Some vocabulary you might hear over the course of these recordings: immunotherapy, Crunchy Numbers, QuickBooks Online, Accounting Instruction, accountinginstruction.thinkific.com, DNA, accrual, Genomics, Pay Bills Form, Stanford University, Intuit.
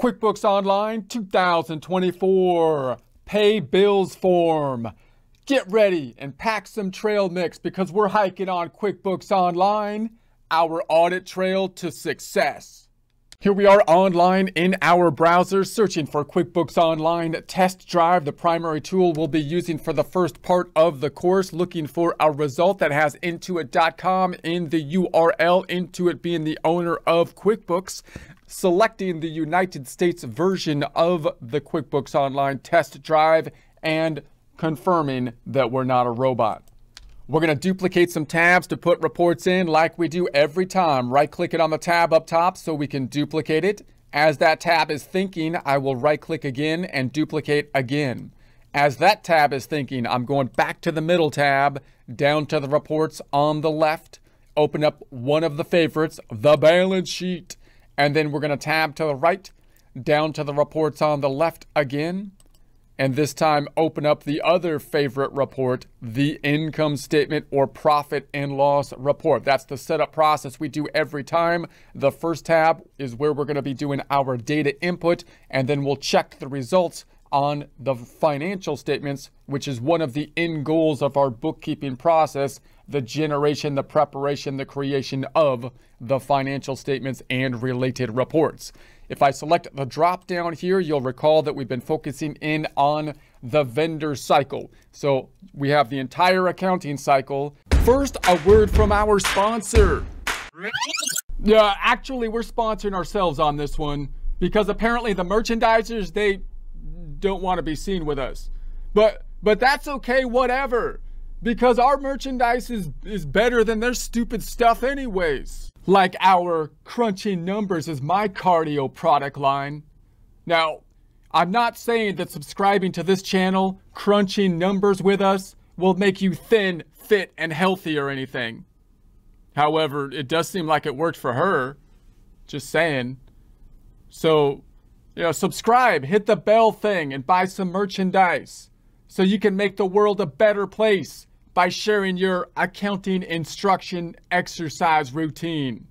QuickBooks Online 2024 Pay Bills Form. Get ready and pack some trail mix because we're hiking on QuickBooks Online, our audit trail to success. Here we are online in our browser searching for QuickBooks Online Test Drive, the primary tool we'll be using for the first part of the course, looking for a result that has Intuit.com in the URL, Intuit being the owner of QuickBooks, selecting the United States version of the QuickBooks Online Test Drive, and confirming that we're not a robot. We're going to duplicate some tabs to put reports in like we do every time. Right-click it on the tab up top so we can duplicate it. As that tab is thinking, I will right-click again and duplicate again. As that tab is thinking, I'm going back to the middle tab, down to the reports on the left, open up one of the favorites, the balance sheet, and then we're going to tab to the right, down to the reports on the left again. And this time, open up the other favorite report, the income statement or profit and loss report. That's the setup process we do every time. The first tab is where we're going to be doing our data input, and then we'll check the results on the financial statements, which is one of the end goals of our bookkeeping process, the generation, the preparation, the creation of the financial statements and related reports. If I select the drop down here, you'll recall that we've been focusing in on the vendor cycle. So we have the entire accounting cycle. First, a word from our sponsor. Yeah, actually, we're sponsoring ourselves on this one because apparently the merchandisers, they don't want to be seen with us, but that's okay, whatever, because our merchandise is better than their stupid stuff anyways. Like our Crunchy Numbers is my cardio product line. Now, I'm not saying that subscribing to this channel, Crunchy Numbers with us, will make you thin, fit, and healthy or anything. However, it does seem like it worked for her. Just saying. So, you know, subscribe, hit the bell thing, and buy some merchandise so you can make the world a better place by sharing your accounting instruction exercise routine.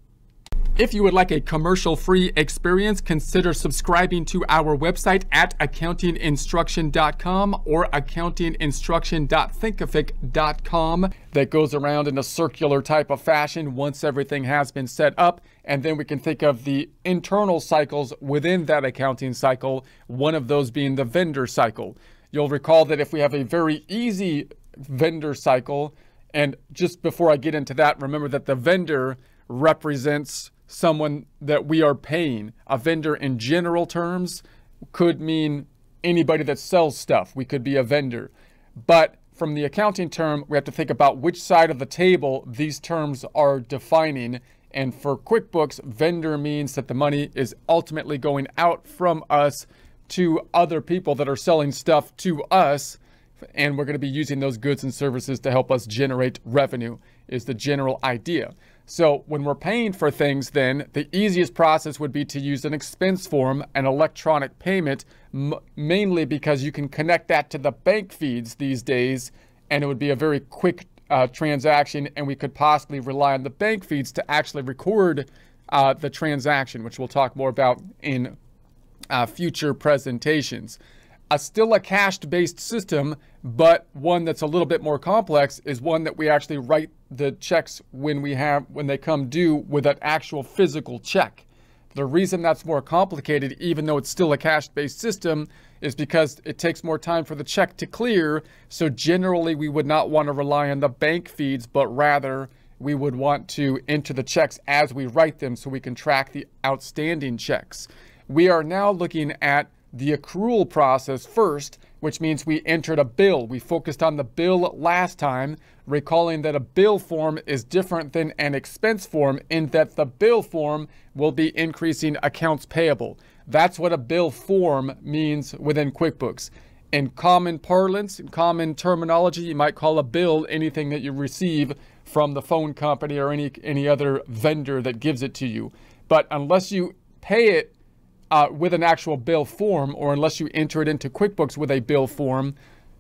If you would like a commercial-free experience, consider subscribing to our website at accountinginstruction.com or accountinginstruction.thinkific.com. That goes around in a circular type of fashion once everything has been set up, and then we can think of the internal cycles within that accounting cycle, one of those being the vendor cycle. You'll recall that if we have a very easy vendor cycle, and just before I get into that, remember that the vendor represents someone that we are paying. A vendor in general terms could mean anybody that sells stuff. We could be a vendor. But from the accounting term, we have to think about which side of the table these terms are defining. And for QuickBooks, vendor means that the money is ultimately going out from us to other people that are selling stuff to us. And we're going to be using those goods and services to help us generate revenue is the general idea. So when we're paying for things, then the easiest process would be to use an expense form, an electronic payment, mainly because you can connect that to the bank feeds these days, and it would be a very quick transaction, and we could possibly rely on the bank feeds to actually record the transaction, which we'll talk more about in future presentations. Still a cash-based system, but one that's a little bit more complex is one that we actually write the checks when they come due with an actual physical check. The reason that's more complicated, even though it's still a cash-based system, is because it takes more time for the check to clear. So generally, we would not want to rely on the bank feeds, but rather we would want to enter the checks as we write them so we can track the outstanding checks. We are now looking at the accrual process first, which means we entered a bill. We focused on the bill last time, recalling that a bill form is different than an expense form in that the bill form will be increasing accounts payable. That's what a bill form means within QuickBooks. In common parlance, in common terminology, you might call a bill anything that you receive from the phone company or any other vendor that gives it to you. But unless you pay it with an actual bill form, or unless you enter it into QuickBooks with a bill form,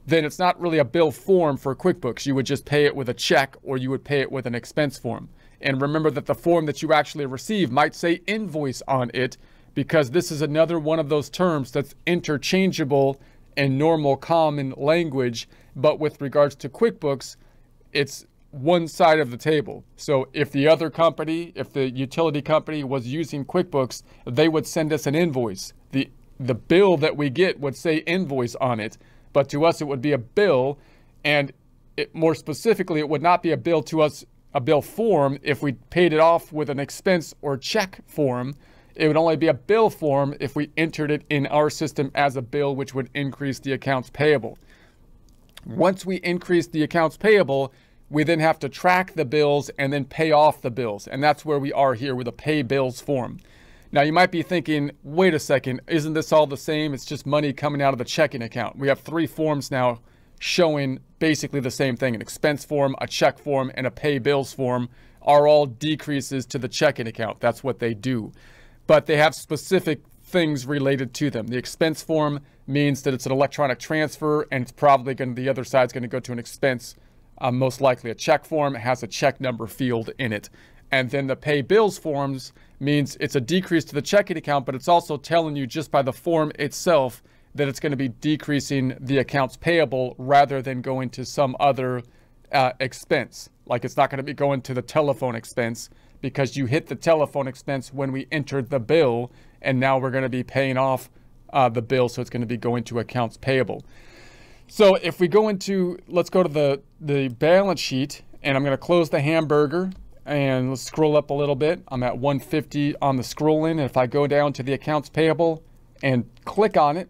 then it's not really a bill form for QuickBooks. You would just pay it with a check, or you would pay it with an expense form. And remember that the form that you actually receive might say invoice on it, because this is another one of those terms that's interchangeable in normal common language, but with regards to QuickBooks, it's one side of the table. So if the other company, if the utility company was using QuickBooks, they would send us an invoice. The bill that we get would say invoice on it, but to us it would be a bill, and it, more specifically, it would not be a bill to us, a bill form, if we paid it off with an expense or check form. It would only be a bill form if we entered it in our system as a bill, which would increase the accounts payable. Once we increase the accounts payable, we then have to track the bills and then pay off the bills. And that's where we are here with a pay bills form. Now you might be thinking, wait a second, isn't this all the same? It's just money coming out of the checking account. We have three forms now showing basically the same thing. An expense form, a check form, and a pay bills form are all decreases to the checking account. That's what they do. But they have specific things related to them. The expense form means that it's an electronic transfer, and it's probably going to, the other side's going to go to an expense, most likely a check form. It has a check number field in it. And then the pay bills forms means it's a decrease to the checking account, but it's also telling you just by the form itself that it's going to be decreasing the accounts payable rather than going to some other expense. Like it's not going to be going to the telephone expense, because you hit the telephone expense when we entered the bill, and now we're going to be paying off the bill, so it's going to be going to accounts payable. So if we go into, let's go to the balance sheet, and I'm going to close the hamburger, and let's scroll up a little bit. I'm at 150 on the scrolling, and if I go down to the accounts payable and click on it,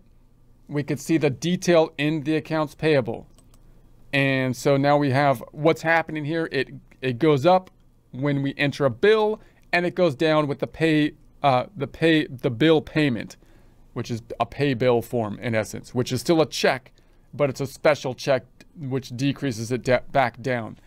we could see the detail in the accounts payable. And so now we have what's happening here. It goes up when we enter a bill, and it goes down with the bill payment, which is a pay bill form in essence, which is still a check, but it's a special check which decreases it back down.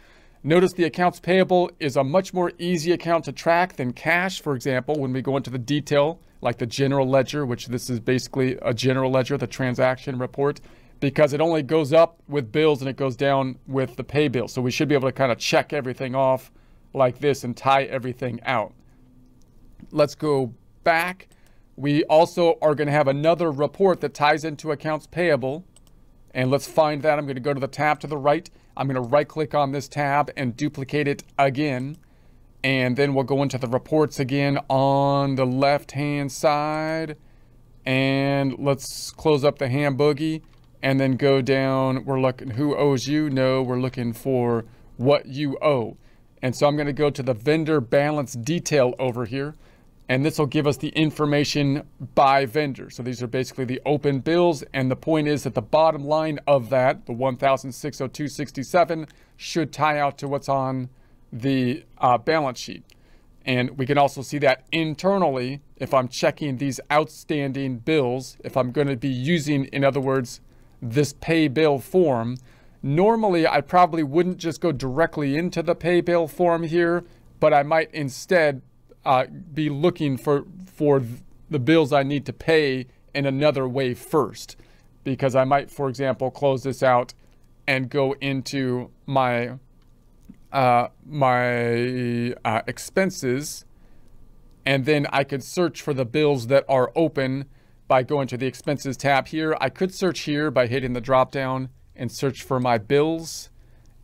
Notice the accounts payable is a much more easy account to track than cash, for example, when we go into the detail, like the general ledger, which this is basically a general ledger, the transaction report, because it only goes up with bills and it goes down with the pay bill. So we should be able to kind of check everything off like this and tie everything out. Let's go back. We also are going to have another report that ties into accounts payable. And let's find that. I'm going to go to the tab to the right. I'm going to right click on this tab and duplicate it again. And then we'll go into the reports again on the left hand side. And let's close up the ham boogie and then go down. We're looking who owes you. No, we're looking for what you owe. And so I'm going to go to the vendor balance detail over here, and this will give us the information by vendor. So these are basically the open bills, and the point is that the bottom line of that, the 1,602.67, should tie out to what's on the balance sheet. And we can also see that internally, if I'm checking these outstanding bills, if I'm going to be using, in other words, this pay bill form. Normally, I probably wouldn't just go directly into the pay bill form here, but I might instead be looking for the bills I need to pay in another way first, because I might, for example, close this out and go into my my expenses, and then I could search for the bills that are open by going to the expenses tab here. I could search here by hitting the drop down and search for my bills,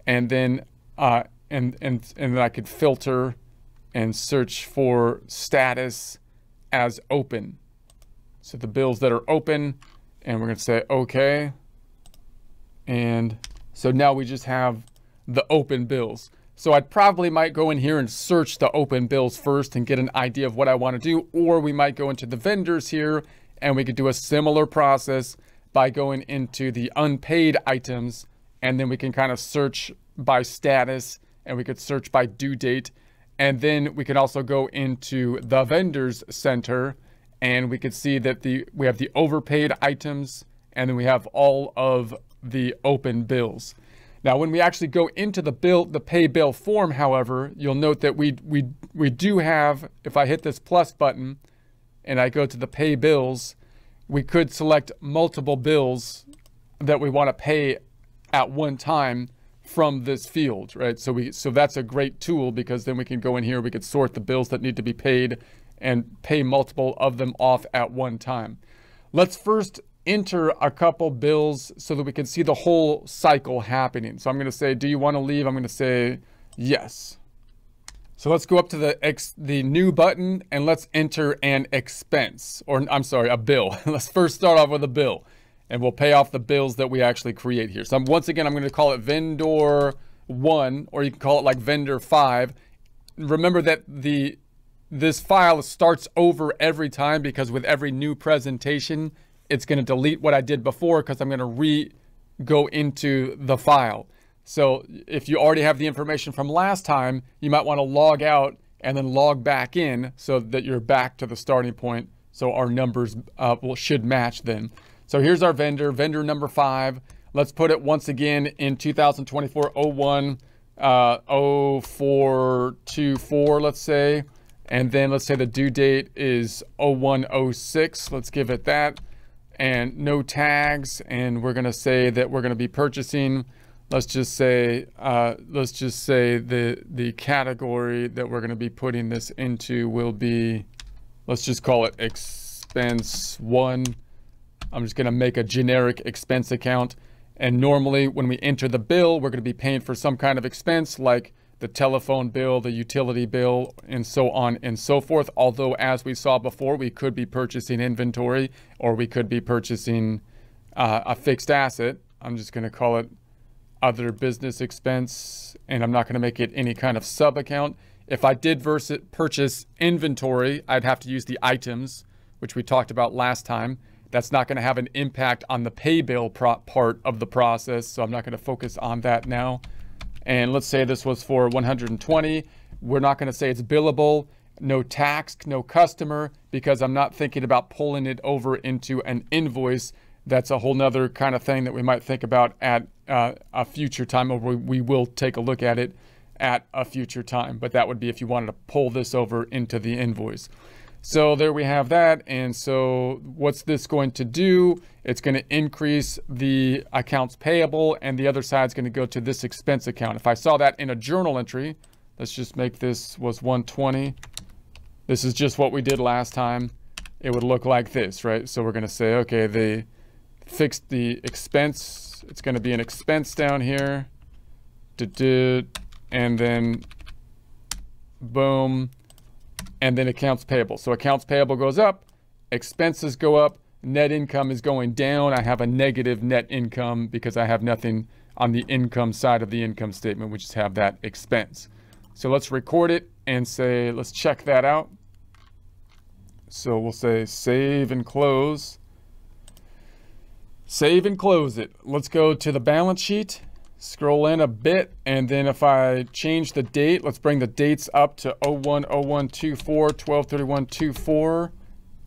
and then and then I could filter and search for status as open. So the bills that are open, and we're going to say okay. And so now we just have the open bills. So I probably might go in here and search the open bills first and get an idea of what I want to do, or we might go into the vendors here, and we could do a similar process by going into the unpaid items, and then we can kind of search by status, and we could search by due date, and then we can also go into the vendors center, and we could see that we have the overpaid items, and then we have all of the open bills. Now when we actually go into the pay bill form, however, you'll note that we do have, if I hit this plus button and I go to the pay bills, we could select multiple bills that we want to pay at one time from this field, right? So that's a great tool, because then we can go in here, we could sort the bills that need to be paid and pay multiple of them off at one time. Let's first enter a couple bills so that we can see the whole cycle happening. So I'm going to say, do you want to leave? I'm going to say yes. So let's go up to the new button and let's enter an expense, or I'm sorry, a bill. Let's first start off with a bill and we'll pay off the bills that we actually create here. So once again, I'm going to call it vendor 1, or you can call it like vendor 5. Remember that this file starts over every time, because with every new presentation, it's going to delete what I did before because I'm going to go into the file. So if you already have the information from last time, you might want to log out and then log back in so that you're back to the starting point. So our numbers should match then. So here's our vendor number 5. Let's put it once again in 2024-01, 0424, let's say. And then let's say the due date is 0106. Let's give it that. And no tags. And we're going to say that we're going to be purchasing. Let's just say the category that we're going to be putting this into will be, let's just call it expense 1. I'm just going to make a generic expense account. And normally when we enter the bill, we're going to be paying for some kind of expense like the telephone bill, the utility bill, and so on and so forth. Although, as we saw before, we could be purchasing inventory, or we could be purchasing a fixed asset. I'm just going to call it other business expense, and I'm not going to make it any kind of sub account. If I did purchase inventory, I'd have to use the items, which we talked about last time. That's not going to have an impact on the pay bill part of the process, so I'm not going to focus on that now. And let's say this was for 120. We're not going to say it's billable, no tax, no customer, because I'm not thinking about pulling it over into an invoice. That's a whole nother kind of thing that we might think about at a future time, or we will take a look at it at a future time. But that would be if you wanted to pull this over into the invoice. So there we have that. And so what's this going to do? It's going to increase the accounts payable, and the other side's going to go to this expense account. If I saw that in a journal entry, let's just make this was 120. This is just what we did last time. It would look like this, right? So we're going to say, okay, they fixed the expense. It's going to be an expense down here. And then boom. And then accounts payable. So accounts payable goes up, expenses go up, net income is going down. I have a negative net income because I have nothing on the income side of the income statement. We just have that expense. So let's record it and say, let's check that out. So we'll say save and close. Save and close it. Let's go to the balance sheet. Scroll in a bit, and then if I change the date, let's bring the dates up to 01/01/24, 12/31/24,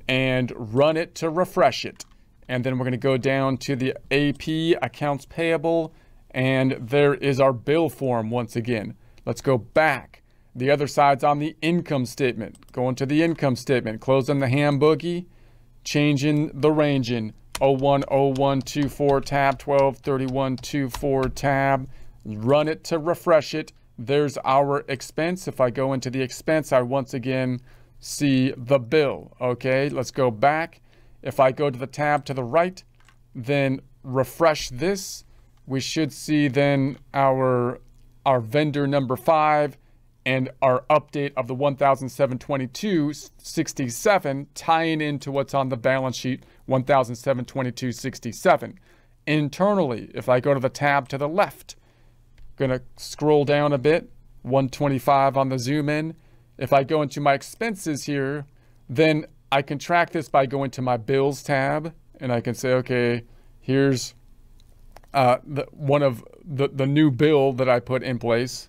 and run it to refresh it. And then we're going to go down to the AP, accounts payable, and there is our bill form once again. Let's go back. The other side's on the income statement. Going to the income statement, closing the ham boogie, changing the ranging. 01/01/24 tab, 12/31/24 tab, run it to refresh it. There's our expense. If I go into the expense, I once again see the bill. Okay, let's go back. If I go to the tab to the right, then refresh this, we should see then our vendor number 5 and our update of the 1,722.67 tying into what's on the balance sheet, 1,722.67. Internally, if I go to the tab to the left, I'm going to scroll down a bit, 125 on the zoom in. If I go into my expenses here, then I can track this by going to my bills tab, and I can say, okay, here's one of the new bill that I put in place.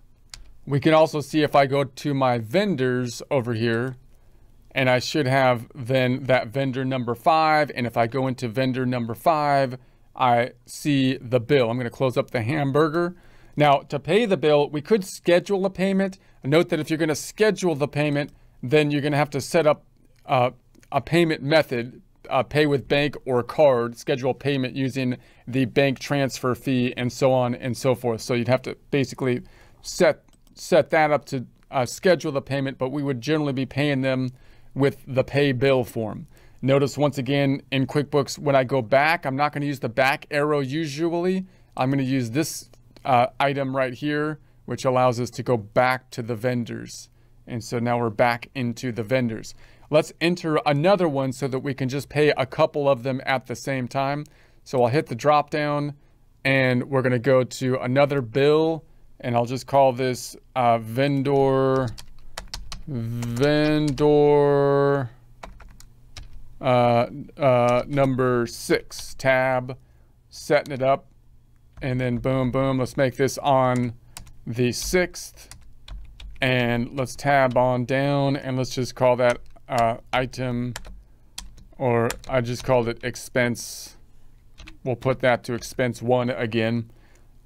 We can also see if I go to my vendors over here, and I should have then that vendor number 5. And if I go into vendor number 5, I see the bill. I'm going to close up the hamburger. Now, to pay the bill, we could schedule a payment. Note that if you're going to schedule the payment, then you're going to have to set up a payment method, pay with bank or card, schedule payment using the bank transfer fee, and so on and so forth. So you'd have to basically set that up to schedule the payment, but we would generally be paying them with the pay bill form. Notice once again in QuickBooks, when I go back, I'm not going to use the back arrow usually. I'm going to use this item right here, which allows us to go back to the vendors. And so now we're back into the vendors. Let's enter another one so that we can just pay a couple of them at the same time. So I'll hit the drop down and we're going to go to another bill, and I'll just call this vendor number 6 tab, setting it up, and then boom, boom. Let's make this on the 6th, and let's tab on down, and let's just call that item, or I just called it expense. We'll put that to expense 1 again.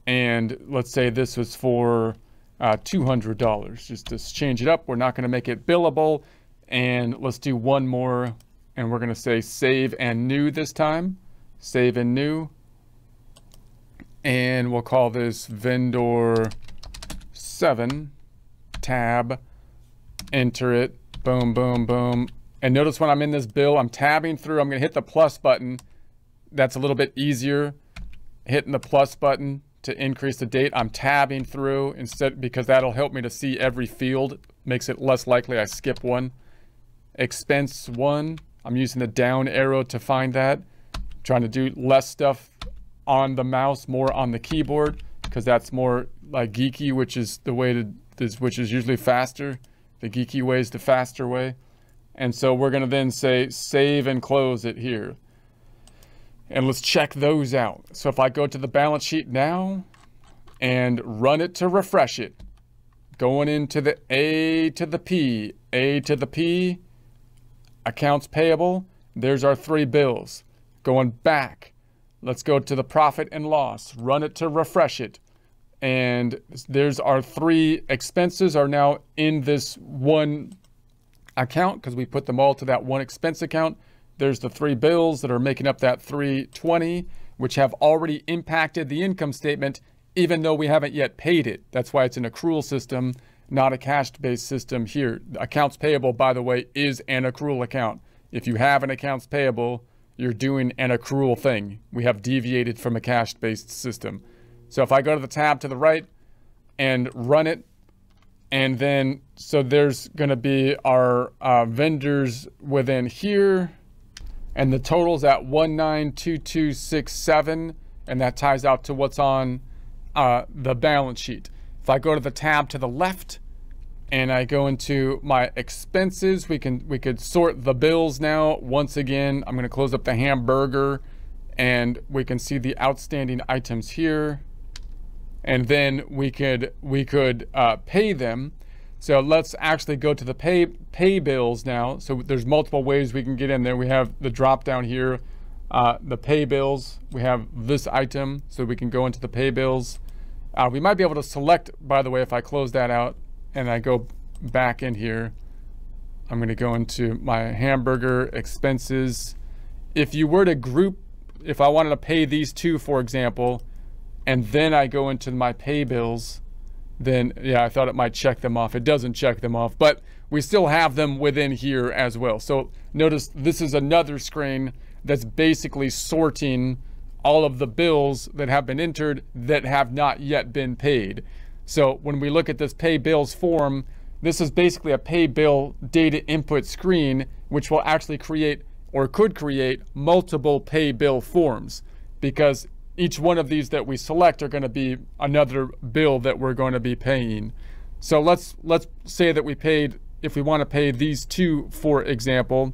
And let's say this was for $200, just to change it up. We're not going to make it billable. And let's do one more. And we're going to say save and new this time. Save and new. And we'll call this vendor 7 tab. Enter it. Boom, boom, boom. And notice when I'm in this bill, I'm tabbing through. I'm going to hit the plus button. That's a little bit easier, hitting the plus button to increase the date. I'm tabbing through instead, because that'll help me to see every field. Makes it less likely I skip one. Expense 1, I'm using the down arrow to find that. I'm trying to do less stuff on the mouse, more on the keyboard, because that's more like geeky, which is the way to this, which is usually faster. The geeky way is the faster way. And so we're going to then say save and close it here. And let's check those out. So if I go to the balance sheet now and run it to refresh it, going into the A to the P, accounts payable, there's our 3 bills. Going back, let's go to the profit and loss, run it to refresh it. And there's our 3 expenses are now in this one account, because we put them all to that one expense account. There's the 3 bills that are making up that 320, which have already impacted the income statement, even though we haven't yet paid it. That's why it's an accrual system, not a cash-based system here. Accounts payable, by the way, is an accrual account. If you have an accounts payable, you're doing an accrual thing. We have deviated from a cash-based system. So if I go to the tab to the right and run it, and then, so there's gonna be our vendors within here. And the total's at 192267, and that ties out to what's on the balance sheet. If I go to the tab to the left and I go into my expenses, we could sort the bills now. Once again, I'm gonna close up the hamburger, and we can see the outstanding items here. And then we could pay them. So let's actually go to the pay bills now. So there's multiple ways we can get in there. We have the drop down here, the pay bills. We have this item, so we can go into the pay bills. We might be able to select, by the way, if I close that out and I go back in here, I'm going to go into my hamburger expenses. If you were to group, if I wanted to pay these two, for example, and then I go into my pay bills, then yeah, I thought it might check them off. It doesn't check them off, but we still have them within here as well. So notice this is another screen that's basically sorting all of the bills that have been entered that have not yet been paid. So when we look at this pay bills form, this is basically a pay bill data input screen, which will actually create, or could create, multiple pay bill forms, because each one of these that we select are going to be another bill that we're going to be paying. So let's say that we paid, if we want to pay these two, for example,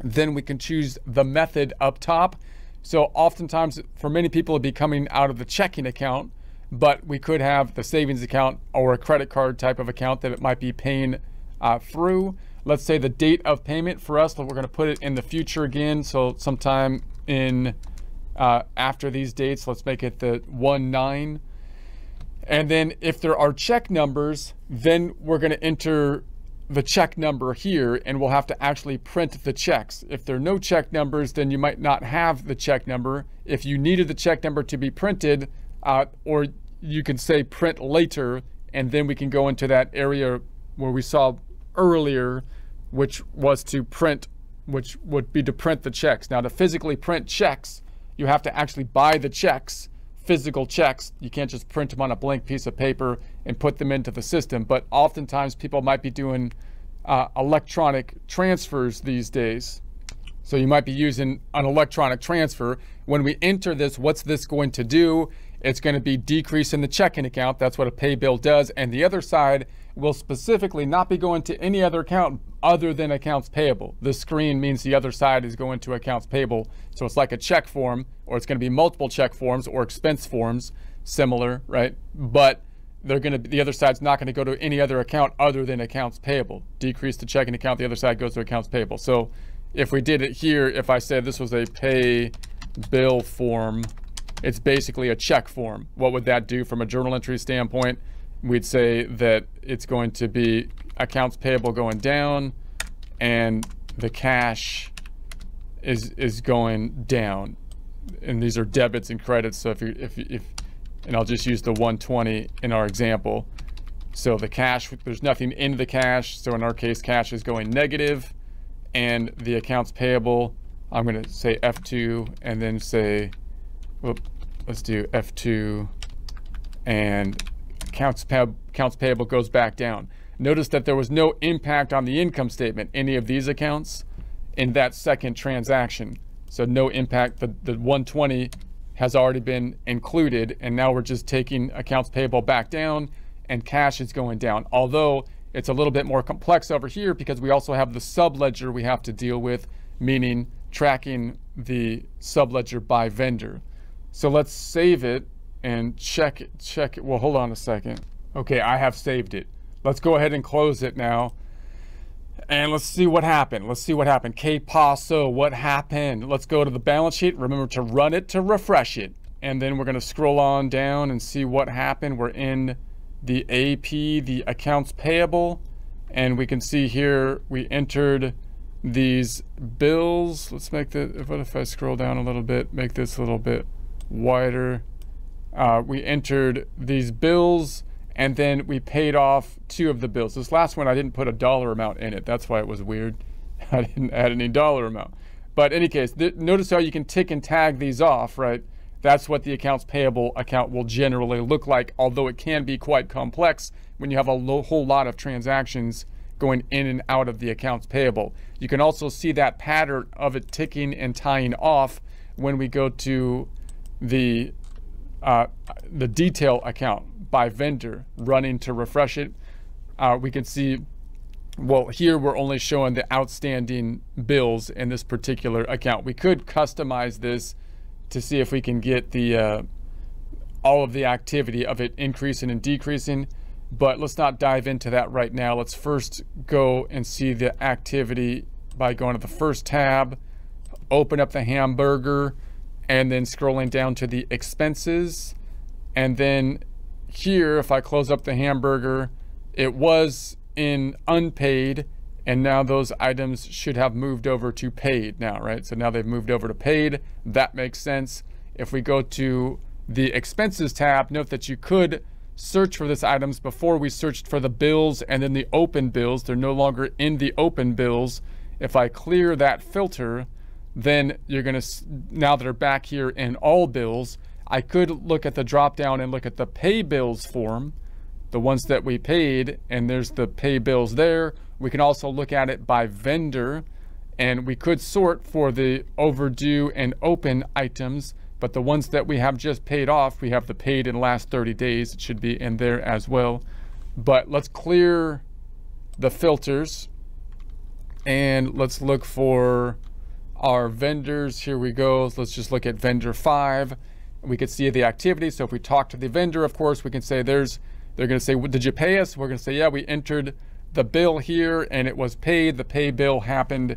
then we can choose the method up top. So oftentimes for many people it'd be coming out of the checking account, but we could have the savings account or a credit card type of account that it might be paying through. Let's say the date of payment for us, we're going to put it in the future again. So sometime in after these dates, let's make it the 19. And then if there are check numbers, then we're going to enter the check number here, and we'll have to actually print the checks. If there are no check numbers, then you might not have the check number. If you needed the check number to be printed, or you can say print later, and then we can go into that area where we saw earlier which would be to print the checks. Now, to physically print checks, you have to actually buy the checks, physical checks. You can't just print them on a blank piece of paper and put them into the system. But oftentimes people might be doing electronic transfers these days. So you might be using an electronic transfer. When we enter this, what's this going to do? It's going to be decrease in the checking account. That's what a pay bill does. And the other side will specifically not be going to any other account other than accounts payable. The screen means the other side is going to accounts payable. So it's like a check form, or it's going to be multiple check forms or expense forms, similar, right? But they're going to be, the other side's not going to go to any other account other than accounts payable. Decrease the checking account, the other side goes to accounts payable. So if we did it here, if I said this was a pay bill form, it's basically a check form. What would that do from a journal entry standpoint? We'd say that it's going to be accounts payable going down and the cash is going down. And these are debits and credits. So and I'll just use the 120 in our example. So the cash, there's nothing in the cash. So in our case, cash is going negative, and the accounts payable, I'm going to say F2 and then say, let's do F2, and accounts payable goes back down. Notice that there was no impact on the income statement, any of these accounts, in that second transaction. So no impact. The 120 has already been included, and now we're just taking accounts payable back down, and cash is going down. Although it's a little bit more complex over here because we also have the subledger we have to deal with, meaning tracking the subledger by vendor. So let's save it and check it. Well, hold on a second. Okay, I have saved it. Let's go ahead and close it now. And let's see what happened. Let's see what happened. K Paso, what happened? Let's go to the balance sheet. Remember to run it to refresh it. And then we're going to scroll on down and see what happened. We're in the AP, the accounts payable. And we can see here we entered these bills. Let's make the, what if I scroll down a little bit, make this a little bit wider. We entered these bills, and then we paid off two of the bills. This last one, I didn't put a dollar amount in it. That's why it was weird. I didn't add any dollar amount. But in any case, notice how you can tick and tag these off, right? That's what the accounts payable account will generally look like, although it can be quite complex when you have a whole lot of transactions going in and out of the accounts payable. You can also see that pattern of it ticking and tying off when we go to the detail account by vendor, running to refresh it. We can see, well, here we're only showing the outstanding bills in this particular account. We could customize this to see if we can get the all of the activity of it increasing and decreasing, but let's not dive into that right now. Let's first go and see the activity by going to the first tab, open up the hamburger, and then scrolling down to the expenses. And then here, if I close up the hamburger, it was in unpaid, and now those items should have moved over to paid now, right? So now they've moved over to paid. That makes sense. If we go to the expenses tab, note that you could search for these items. Before we searched for the bills and then the open bills. They're no longer in the open bills. If I clear that filter, then you're going to, now that are back here in all bills, I could look at the drop down and look at the pay bills form, the ones that we paid, and there's the pay bills there. We can also look at it by vendor, and we could sort for the overdue and open items, but the ones that we have just paid off, we have the paid in the last 30 days. It should be in there as well. But let's clear the filters and let's look for our vendors. Here we go. Let's just look at vendor 5. We could see the activity. So if we talk to the vendor, of course, we can say they're going to say, did you pay us? We're going to say, yeah, we entered the bill here and it was paid. The pay bill happened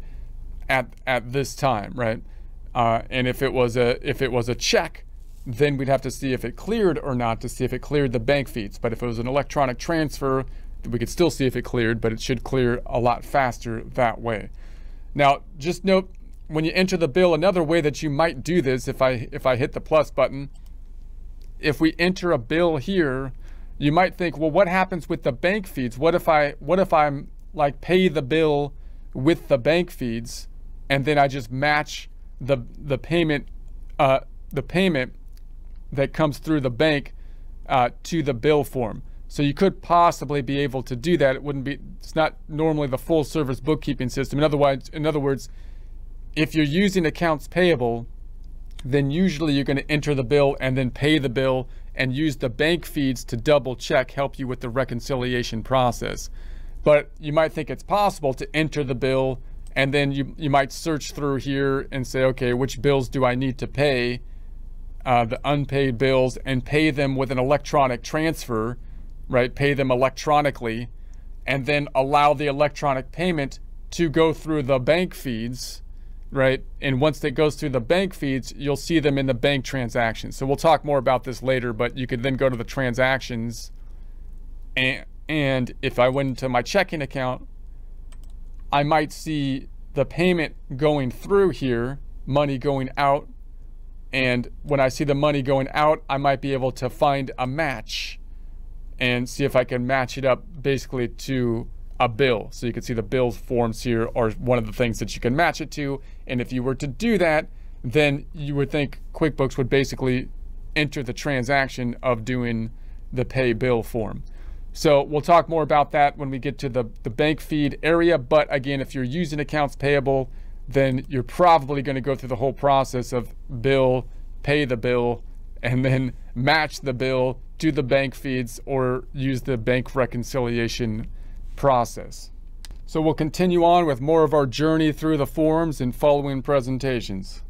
at this time, right? And if it was a check, then we'd have to see if it cleared or not, to see if it cleared the bank fees. But if it was an electronic transfer, we could still see if it cleared, but it should clear a lot faster that way. Now, just note, when you enter the bill, another way that you might do this, if I hit the plus button, if we enter a bill here, you might think, well, what happens with the bank feeds? What if I'm like pay the bill with the bank feeds, and then I just match the payment that comes through the bank to the bill form. So you could possibly be able to do that. It wouldn't be, it's not normally the full service bookkeeping system. In other words, if you're using accounts payable, then usually you're going to enter the bill and then pay the bill and use the bank feeds to double check, help you with the reconciliation process. But you might think it's possible to enter the bill, and then you might search through here and say, okay, which bills do I need to pay, the unpaid bills, and pay them with an electronic transfer, right? Pay them electronically, and then allow the electronic payment to go through the bank feeds, right? And once it goes through the bank feeds, you'll see them in the bank transactions. So we'll talk more about this later, but you could then go to the transactions, and if I went into my checking account, I might see the payment going through here, money going out, and when I see the money going out, I might be able to find a match and see if I can match it up basically to a bill. So you can see the bills forms here are one of the things that you can match it to, and if you were to do that, then you would think QuickBooks would basically enter the transaction of doing the pay bill form. So we'll talk more about that when we get to the bank feed area. But again, if you're using accounts payable, then you're probably going to go through the whole process of bill, pay the bill, and then match the bill to the bank feeds or use the bank reconciliation process. So we'll continue on with more of our journey through the forms in following presentations.